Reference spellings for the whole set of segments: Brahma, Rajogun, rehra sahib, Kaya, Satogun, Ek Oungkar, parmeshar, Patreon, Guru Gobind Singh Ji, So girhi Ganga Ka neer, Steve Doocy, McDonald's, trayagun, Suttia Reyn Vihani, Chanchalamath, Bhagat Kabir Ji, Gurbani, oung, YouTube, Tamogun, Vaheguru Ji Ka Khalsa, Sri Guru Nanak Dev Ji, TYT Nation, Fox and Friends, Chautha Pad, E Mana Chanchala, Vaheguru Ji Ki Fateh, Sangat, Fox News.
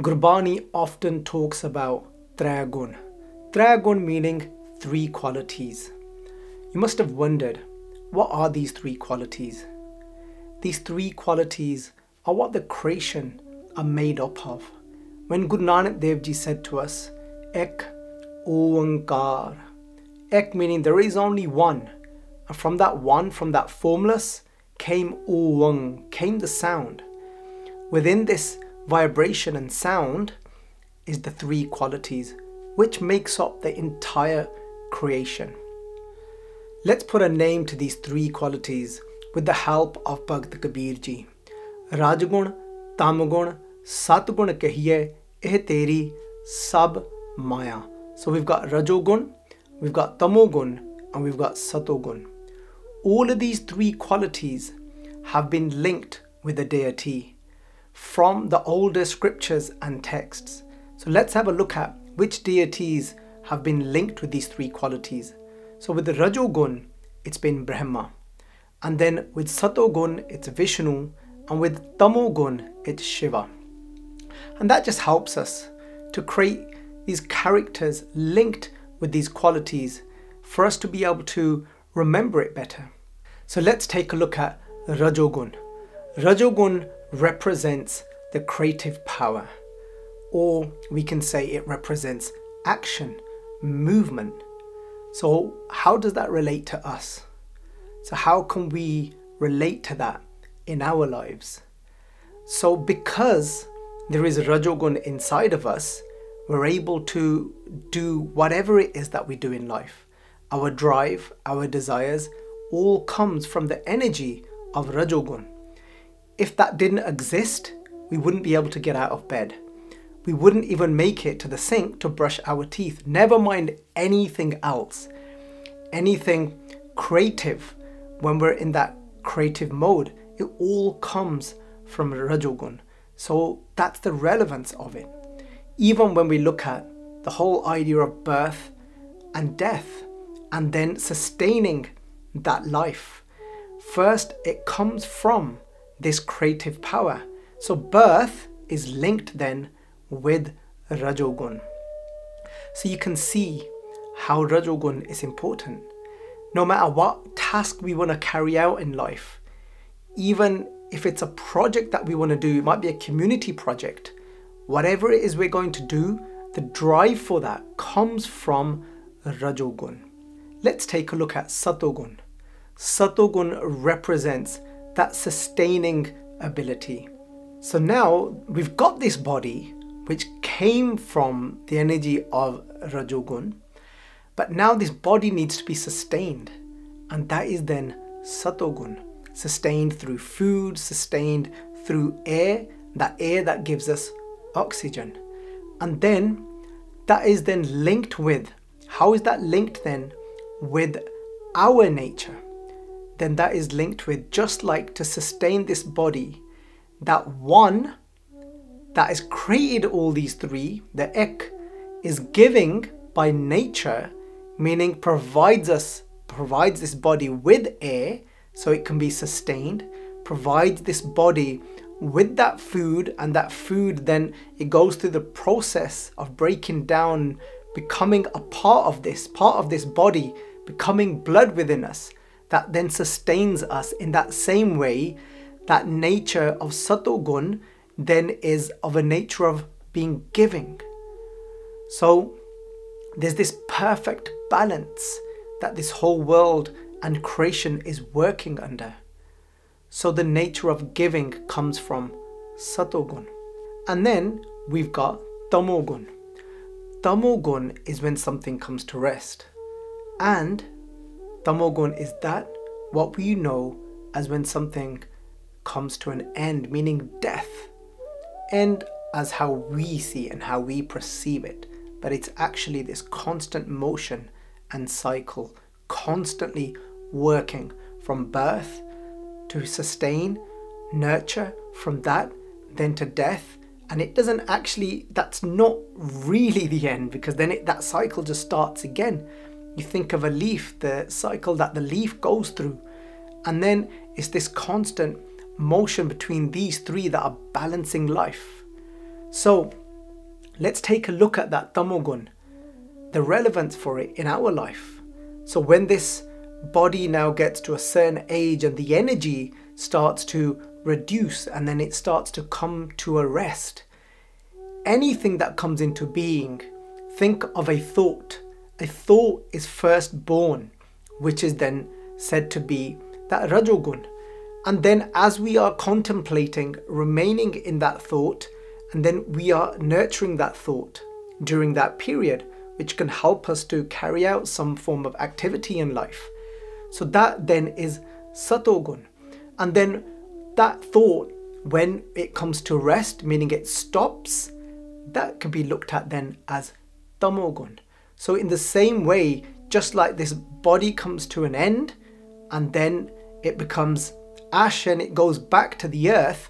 Gurbani often talks about trayagun. Trayagun meaning three qualities. You must have wondered, what are these three qualities? These three qualities are what the creation are made up of. When Guru Nanak Dev Ji said to us, Ek Oungkar. Ek meaning there is only one. And from that one, from that formless, came oung, came the sound. Within this vibration and sound is the three qualities which makes up the entire creation. Let's put a name to these three qualities with the help of Bhagat Kabir Ji. Rajogun, Tamogun, Satogun kahiye, eh teri sab maya. So we've got Rajogun, we've got Tamogun, and we've got Satogun. All of these three qualities have been linked with the deity from the older scriptures and texts. So let's have a look at which deities have been linked with these three qualities. So with the Rajogun, it's been Brahma. And then with Satogun, it's Vishnu. And with Tamogun, it's Shiva. And that just helps us to create these characters linked with these qualities for us to be able to remember it better. So let's take a look at Rajogun. Rajogun represents the creative power, or we can say it represents action, movement. So how does that relate to us? So how can we relate to that in our lives? So because there is Rajogun inside of us, we're able to do whatever it is that we do in life. Our drive, our desires, all comes from the energy of Rajogun. If that didn't exist, we wouldn't be able to get out of bed. We wouldn't even make it to the sink to brush our teeth. Never mind anything else, anything creative. When we're in that creative mode, it all comes from Rajogun. So that's the relevance of it. Even when we look at the whole idea of birth and death and then sustaining that life, first it comes from this creative power. So birth is linked then with Rajogun. So you can see how Rajogun is important. No matter what task we want to carry out in life, even if it's a project that we want to do, it might be a community project, whatever it is we're going to do, the drive for that comes from Rajogun. Let's take a look at Satogun. Satogun represents that sustaining ability. So now we've got this body which came from the energy of Rajogun, but now this body needs to be sustained, and that is then Satogun. Sustained through food, sustained through air that gives us oxygen. And then that is then linked with, how is that linked then with our nature? Then that is linked with, just like to sustain this body, that one that has created all these three, the Ek, is giving by nature, meaning provides this body with air so it can be sustained, provides this body with that food, and that food then it goes through the process of breaking down, becoming a part of this body, becoming blood within us. That then sustains us in that same way. That nature of Satogun then is of a nature of being giving. So there's this perfect balance that this whole world and creation is working under. So the nature of giving comes from Satogun. And then we've got Tamogun. Tamogun is when something comes to rest, and Tamogun is that what we know as when something comes to an end, meaning death. End as how we see and how we perceive it, but it's actually this constant motion and cycle, constantly working from birth to sustain, nurture, from that then to death. And it doesn't actually, that's not really the end, because then that cycle just starts again. You think of a leaf, the cycle that the leaf goes through. And then it's this constant motion between these three that are balancing life. So let's take a look at that tamogun, the relevance for it in our life. So when this body now gets to a certain age and the energy starts to reduce and then it starts to come to a rest, anything that comes into being, think of a thought. A thought is first born, which is then said to be that Rajogun. And then as we are contemplating, remaining in that thought, and then we are nurturing that thought during that period, which can help us to carry out some form of activity in life. So that then is Satogun. And then that thought, when it comes to rest, meaning it stops, that can be looked at then as Tamogun. So in the same way, just like this body comes to an end and then it becomes ash and it goes back to the earth,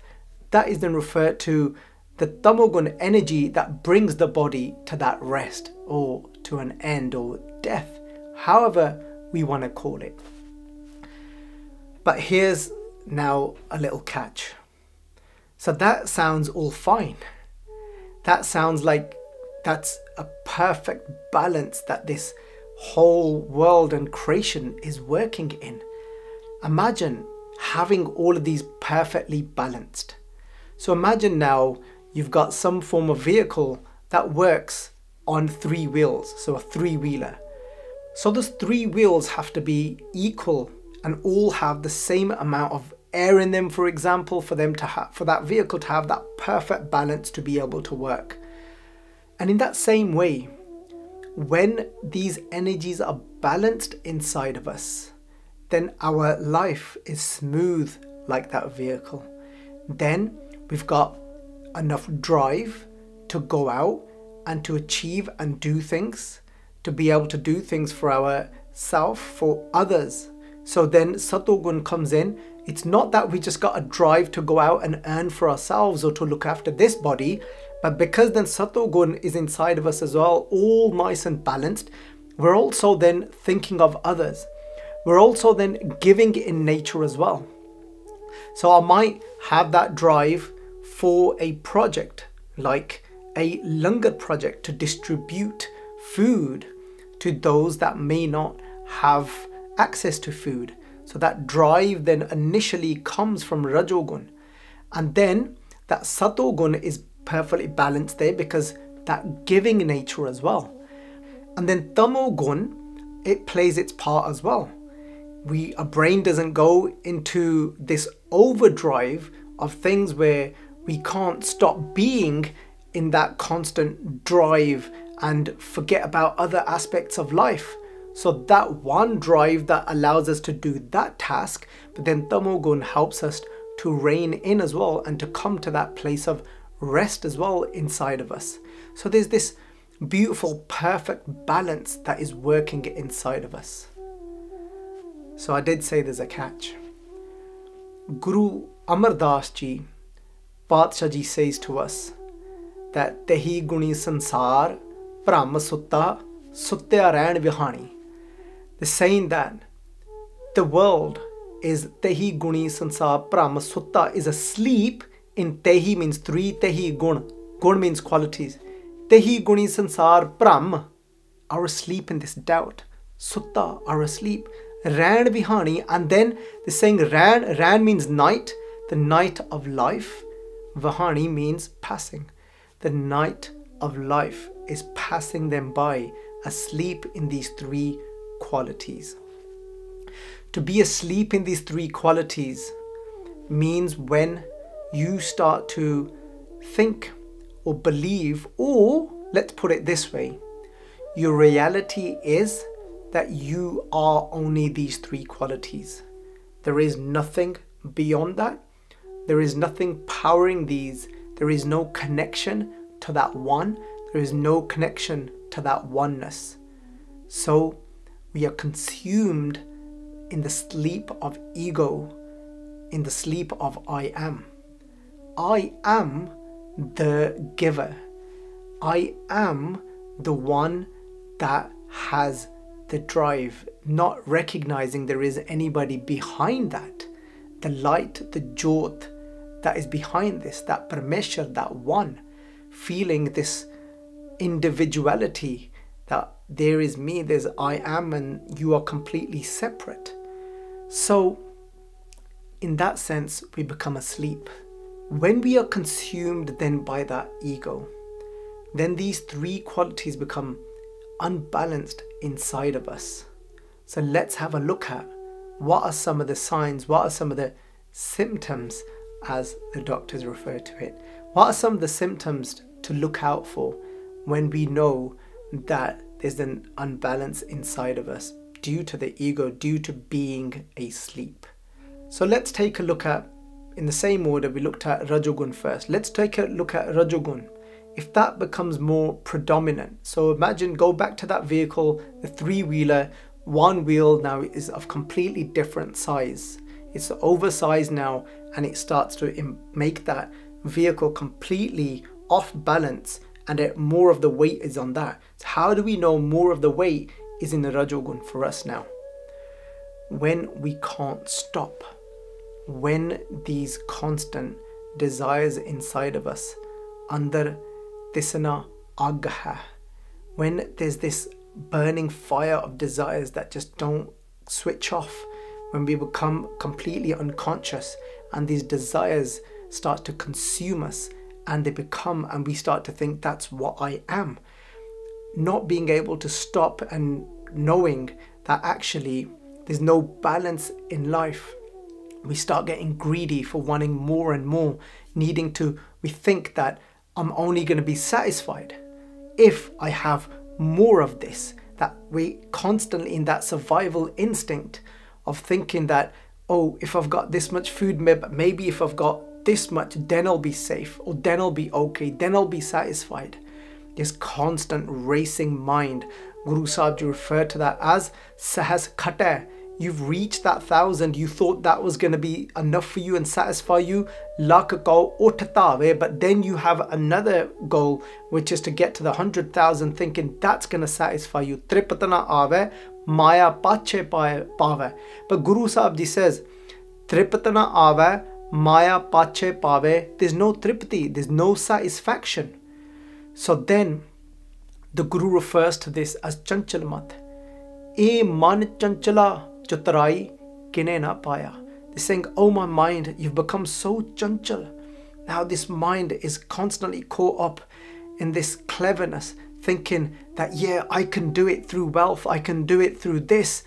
that is then referred to the Tamogun energy that brings the body to that rest or to an end or death, however we want to call it. But here's now a little catch. So that sounds all fine. That sounds like that's a perfect balance that this whole world and creation is working in. Imagine having all of these perfectly balanced. So imagine now you've got some form of vehicle that works on three wheels, so a three-wheeler. So those three wheels have to be equal and all have the same amount of air in them, for example, for that vehicle to have that perfect balance to be able to work. And in that same way, when these energies are balanced inside of us, then our life is smooth like that vehicle. Then we've got enough drive to go out and to achieve and do things, to be able to do things for ourselves, for others. So then Satogun comes in. It's not that we just got a drive to go out and earn for ourselves or to look after this body, but because then Satogun is inside of us as well, all nice and balanced, we're also then thinking of others. We're also then giving in nature as well. So I might have that drive for a project, like a langar project, to distribute food to those that may not have access to food. So that drive then initially comes from Rajogun. And then that Satogun is perfectly balanced there because that giving nature as well. And then Tamogun, it plays its part as well. Our brain doesn't go into this overdrive of things where we can't stop being in that constant drive and forget about other aspects of life. So that one drive that allows us to do that task, but then Tamogun helps us to rein in as well and to come to that place of rest as well inside of us. So there's this beautiful, perfect balance that is working inside of us. So I did say there's a catch. Guru Amar Das Ji, Padshah Ji says to us that Tehi Guni sansaar, Prama Sutta, Suttia Reyn Vihani. They're saying that the world is Tehi Guni sansaar, Prama Sutta is asleep in Tehi means three, Tehi Gun. Gun means qualities. Tehi Guni sansaar Brahm are asleep in this doubt. Sutta are asleep. Reyn Vihani, and then they're saying Reyn. Reyn means night, the night of life. Vihani means passing. The night of life is passing them by, asleep in these three qualities. To be asleep in these three qualities means when you start to think or believe, or let's put it this way, your reality is that you are only these three qualities. There is nothing beyond that. There is nothing powering these. There is no connection to that one. There is no connection to that oneness. So we are consumed in the sleep of ego, in the sleep of I am. I am the giver. I am the one that has the drive, not recognizing there is anybody behind that. The light, the jot that is behind this, that parmeshar, that one, feeling this individuality, that there is me, there's I am, and you are completely separate. So in that sense, we become asleep. When we are consumed then by that ego, then these three qualities become unbalanced inside of us. So let's have a look at what are some of the signs, what are some of the symptoms, as the doctors refer to it. What are some of the symptoms to look out for when we know that there's an unbalance inside of us due to the ego, due to being asleep? So let's take a look at, in the same order we looked at Rajogun first. Let's take a look at Rajogun. If that becomes more predominant, so imagine, go back to that vehicle, the three-wheeler, one wheel now is of completely different size. It's oversized now, and it starts to make that vehicle completely off balance, and it, more of the weight is on that. So how do we know more of the weight is in the Rajogun for us now? When we can't stop, when these constant desires inside of us, andar tisna agah, when there's this burning fire of desires that just don't switch off, when we become completely unconscious and these desires start to consume us, and they become, and we start to think that's what I am, not being able to stop and knowing that actually there's no balance in life. We start getting greedy for wanting more and more, needing to, we think that I'm only going to be satisfied if I have more of this, that we constantly in that survival instinct of thinking that, oh, if I've got this much food, maybe if I've got this much, then I'll be safe, or then I'll be okay, then I'll be satisfied. This constant racing mind. Guru Sahib Ji referred to that as sahas khata. You've reached that 1,000, you thought that was going to be enough for you and satisfy you, but then you have another goal, which is to get to the 100,000, thinking that's going to satisfy you. Tripatana aave, maya pache paave. But Guru Sahib Ji says, Tripatana aave, maya pache paave. There's no tripati, there's no satisfaction. So then, the Guru refers to this as Chanchalamath. E Mana Chanchala, Jotrai gine na paaya. They're saying, oh my mind, you've become so chunchal. Now this mind is constantly caught up in this cleverness, thinking that, yeah, I can do it through wealth, I can do it through this.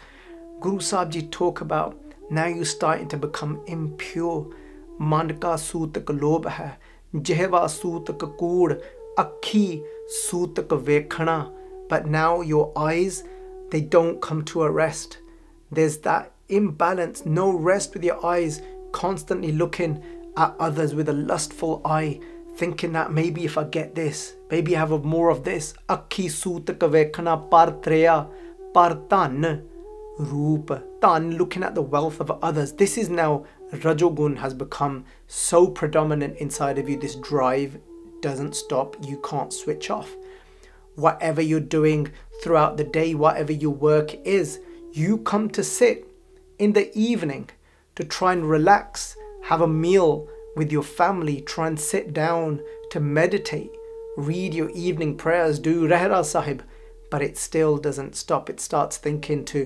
Guru Sahib Ji talk about, now you're starting to become impure. Man ka sutak lobh hai, jehva sutak kood, akhi sutak vekhana. But now your eyes, they don't come to a rest. There's that imbalance, no rest with your eyes, constantly looking at others with a lustful eye, thinking that maybe if I get this, maybe I have more of this. Akhi sutaka vekhana partreya partan rupa tan, looking at the wealth of others. This is now Rajogun has become so predominant inside of you. This drive doesn't stop. You can't switch off. Whatever you're doing throughout the day, whatever your work is, you come to sit in the evening to try and relax, have a meal with your family, try and sit down to meditate, read your evening prayers, do Rehra Sahib, but it still doesn't stop. It starts thinking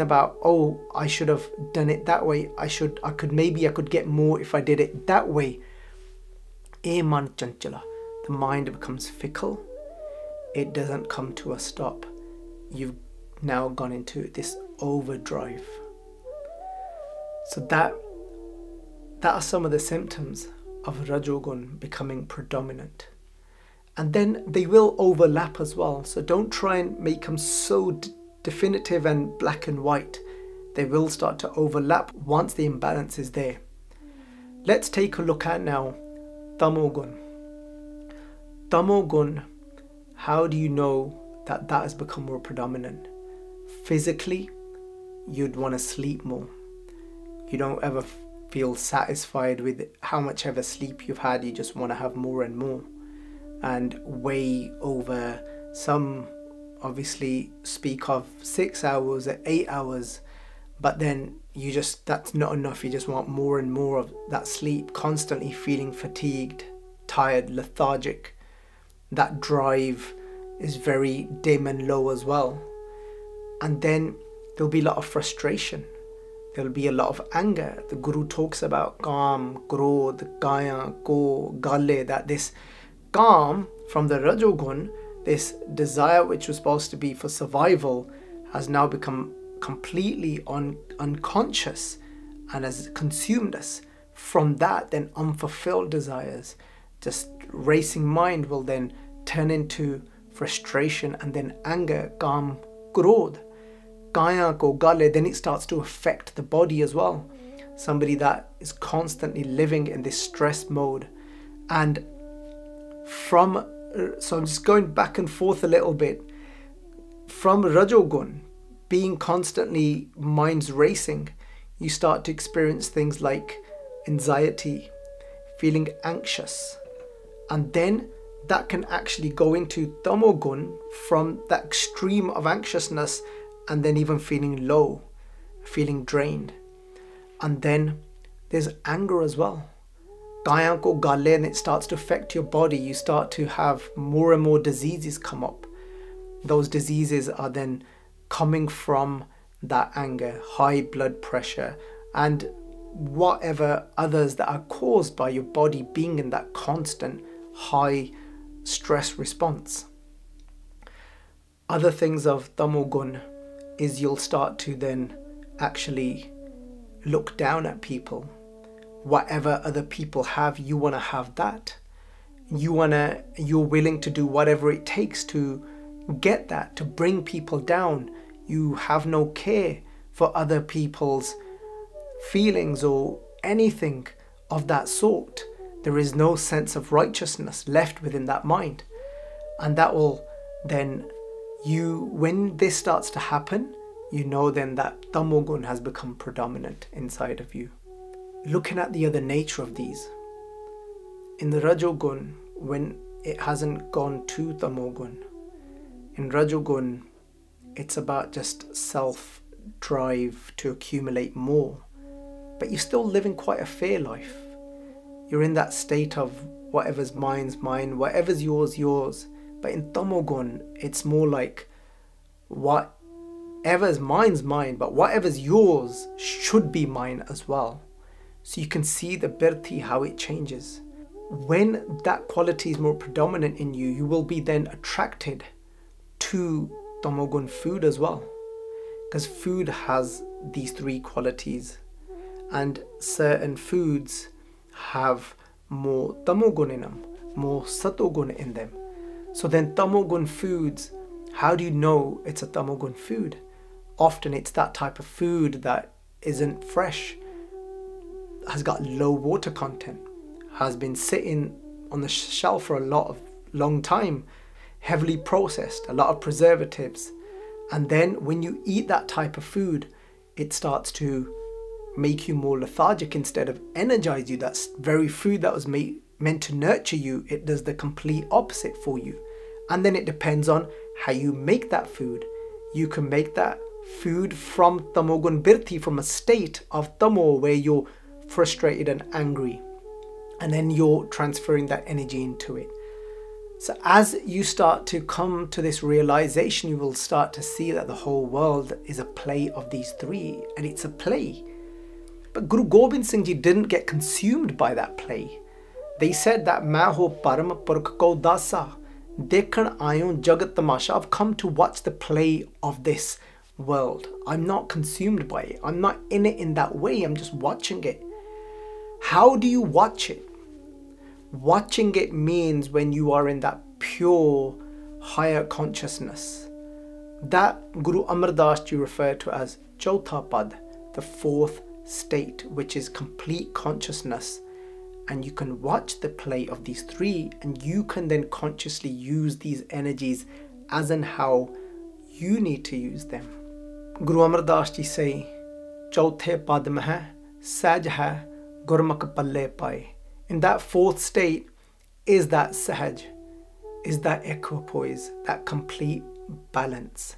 about, oh, I should have done it that way. I could get more if I did it that way. E Mana Chanchala. The mind becomes fickle. It doesn't come to a stop. You've now gone into this overdrive. So that are some of the symptoms of Rajogun becoming predominant. And then they will overlap as well. So don't try and make them so definitive and black and white. They will start to overlap once the imbalance is there. Let's take a look at now Tamogun. Tamogun. How do you know that that has become more predominant? Physically, you'd want to sleep more. You don't ever feel satisfied with how much ever sleep you've had. You just want to have more and more. And way over, some obviously speak of 6 hours or 8 hours, but then you just, that's not enough. You just want more and more of that sleep, constantly feeling fatigued, tired, lethargic. that drive is very dim and low as well. And then there'll be a lot of frustration. There'll be a lot of anger. The Guru talks about Kaam, Krodh, Kaya, Ko, Gale, that this Kaam from the Rajogun, this desire which was supposed to be for survival, has now become completely unconscious and has consumed us. From that, then unfulfilled desires, just racing mind will then turn into frustration and then anger, Kaam, Krodh. Kaya ko gale, then it starts to affect the body as well. Somebody that is constantly living in this stress mode. And from, so I'm just going back and forth a little bit, from Rajogun, being constantly minds racing, you start to experience things like anxiety, feeling anxious. And then that can actually go into Tamogun, from that extreme of anxiousness, and then even feeling low, feeling drained. And then there's anger as well. Kaya ko gale, and it starts to affect your body. You start to have more and more diseases come up. Those diseases are then coming from that anger, high blood pressure, and whatever others that are caused by your body being in that constant high stress response. Other things of Tamogun is you'll start to then actually look down at people. Whatever other people have, you want to have that. You're willing to do whatever it takes to get that, to bring people down. You have no care for other people's feelings or anything of that sort. There is no sense of righteousness left within that mind. And that will then, when this starts to happen, you know then that Tamogun has become predominant inside of you. Looking at the other nature of these. In the Rajogun, when it hasn't gone to Tamogun, in Rajogun, it's about just self-drive to accumulate more. But you're still living quite a fair life. You're in that state of whatever's mine's mine, whatever's yours, yours. But in Tamogun, it's more like whatever's mine's mine, but whatever's yours should be mine as well. So you can see the birthi, how it changes. When that quality is more predominant in you, you will be then attracted to Tamogun food as well. Because food has these three qualities. And certain foods have more Tamogun in them, more Satogun in them. So then Tamogun foods, how do you know it's a Tamogun food? Often it's that type of food that isn't fresh, has got low water content, has been sitting on the shelf for a long time, heavily processed, a lot of preservatives. And then when you eat that type of food, it starts to make you more lethargic instead of energize you. That's very food that was meant to nurture you, it does the complete opposite for you. And then it depends on how you make that food. You can make that food from Tamogun birthi, from a state of Tamo where you're frustrated and angry, and then you're transferring that energy into it. So as you start to come to this realization, you will start to see that the whole world is a play of these three, and it's a play. But Guru Gobind Singh Ji didn't get consumed by that play. They said that main ho param purkh ko dasa dekhan aayo jagat tamasha. I've come to watch the play of this world. I'm not consumed by it. I'm not in it in that way. I'm just watching it. How do you watch it? Watching it means when you are in that pure higher consciousness. That Guru Amar Das Ji referred to as Chautha Pad, the fourth state, which is complete consciousness. And you can watch the play of these three, and you can then consciously use these energies as and how you need to use them. Guru Amar Das Ji say, Chauthe pad mein hai, sahaj hai, gurmukh palle pai. In that fourth state is that sahaj, is that equipoise, that complete balance.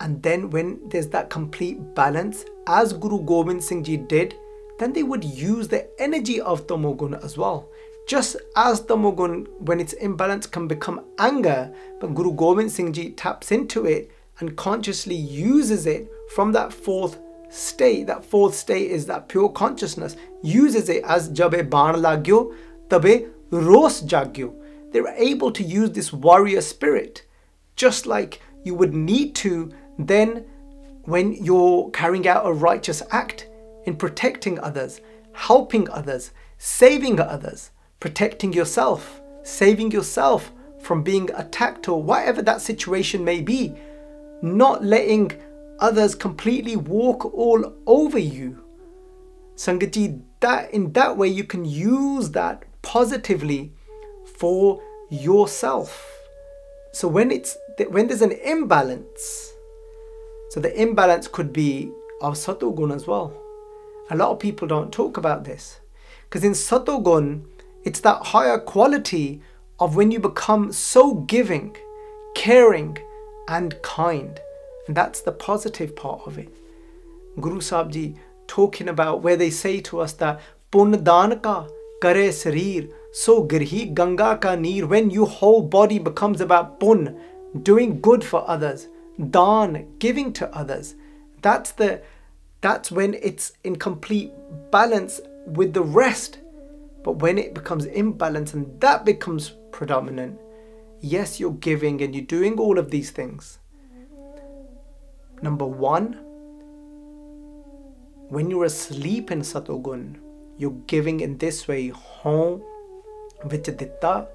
And then when there's that complete balance, as Guru Gobind Singh Ji did, then they would use the energy of Tamogun as well. Just as Tamogun, when it's imbalanced, can become anger, but Guru Gobind Singh Ji taps into it and consciously uses it from that fourth state. That fourth state is that pure consciousness, uses it as jabe baan lagyo, tabe ros jagyo. They're able to use this warrior spirit, just like you would need to then when you're carrying out a righteous act in protecting others, helping others, saving others, protecting yourself, saving yourself from being attacked or whatever that situation may be, not letting others completely walk all over you. Sangat ji, that in that way you can use that positively for yourself. So when there's an imbalance, so the imbalance could be of Satogun as well. A lot of people don't talk about this, because in Satogun, it's that higher quality of when you become so giving, caring and kind. And that's the positive part of it. Guru Sahib Ji talking about where they say to us that Pun daan ka kare sarir, so girhi ganga ka neer. When your whole body becomes about pun, doing good for others, daan, giving to others, that's when it's in complete balance with the rest. But when it becomes imbalanced and that becomes predominant, yes, you're giving and you're doing all of these things. Number one, when you're asleep in Satogun, you're giving in this way, hon vich ditta,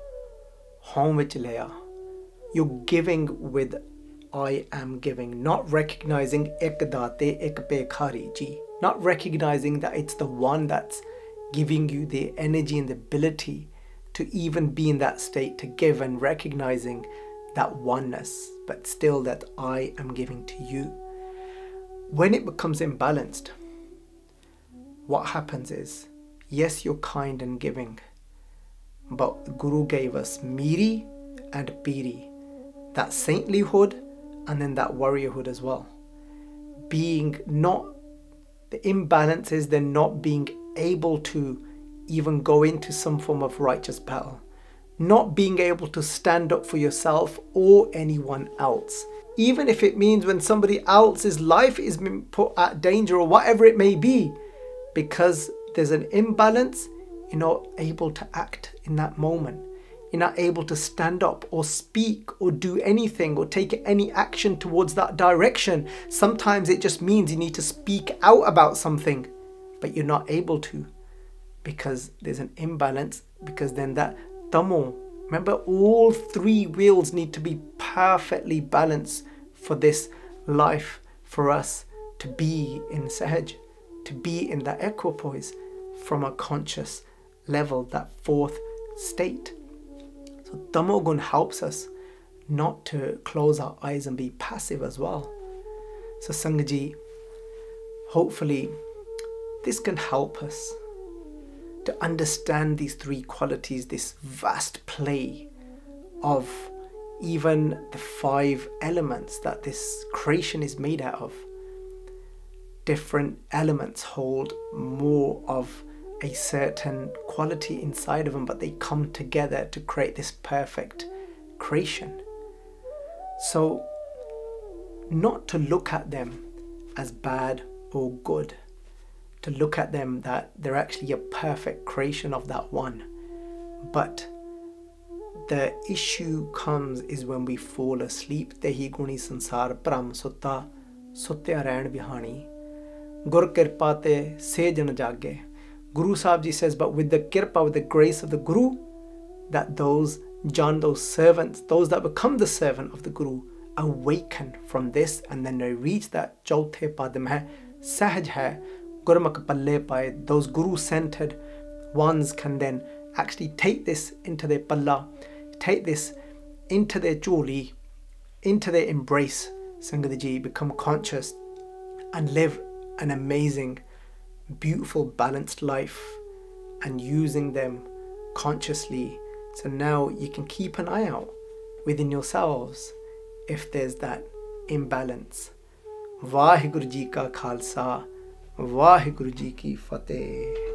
hon vich leya. You're giving with I am giving, not recognizing ek date ek pekhari ji, not recognizing that it's the one that's giving you the energy and the ability to even be in that state to give, and recognizing that oneness, but still that I am giving to you. When it becomes imbalanced, what happens is, yes, you're kind and giving, but the Guru gave us miri and piri, that saintlyhood and then that warriorhood as well. Being not, the imbalance is then not being able to even go into some form of righteous battle, not being able to stand up for yourself or anyone else, even if it means when somebody else's life is being put at danger or whatever it may be, because there's an imbalance. You're not able to act in that moment. You're not able to stand up or speak or do anything or take any action towards that direction. Sometimes it just means you need to speak out about something, but you're not able to, because there's an imbalance, because then that tamo, remember, all three wheels need to be perfectly balanced for this life, for us to be in sahaj, to be in that equipoise from a conscious level, that fourth state. So tamogun helps us not to close our eyes and be passive as well. So Sangat ji, hopefully this can help us to understand these three qualities, this vast play of even the five elements that this creation is made out of. Different elements hold more of a certain quality inside of them, but they come together to create this perfect creation. So not to look at them as bad or good, to look at them that they're actually a perfect creation of that one. But the issue comes is when we fall asleep. Tehi Guni sansaar, Prama Sutta, Suttia Reyn Vihani, Gur kirpate sejan jage. Guru Sahib Ji says, but with the kirpa, with the grace of the Guru, that those jan, those servants, those that become the servant of the Guru, awaken from this, and then they reach that jothe padam hai, sahaj hai, those guru-centered ones can then actually take this into their palla, take this into their choli, into their embrace. Sangat ji, become conscious and live an amazing, beautiful, balanced life, and using them consciously. So now you can keep an eye out within yourselves if there's that imbalance. Vaheguru ji ka khalsa, Vaheguru Ji ki Fateh.